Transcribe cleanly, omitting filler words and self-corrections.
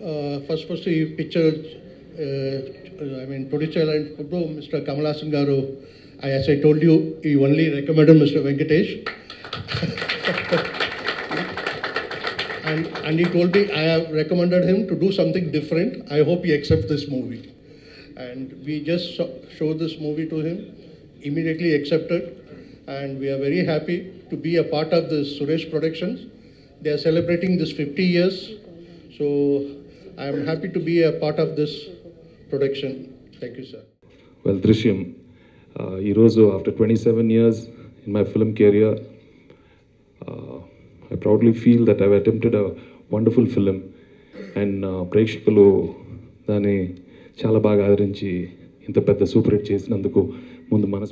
first he pictured, producer and Mr. Kamalasan Garu. As I told you, he only recommended Mr. Venkatesh. and he told me, I have recommended him to do something different. I hope he accepts this movie. And we just showed this movie to him, immediately accepted. And we are very happy to be a part of this Suresh Productions. They are celebrating this 50 years. So I am happy to be a part of this production. Thank you, sir. Well, Drishyam. Ee roju, after 27 years in my film career, I proudly feel that I've attempted a wonderful film. And Prekshakulu, Chaala bhaga garinchi, inta pedda super hit chesinanduku mundu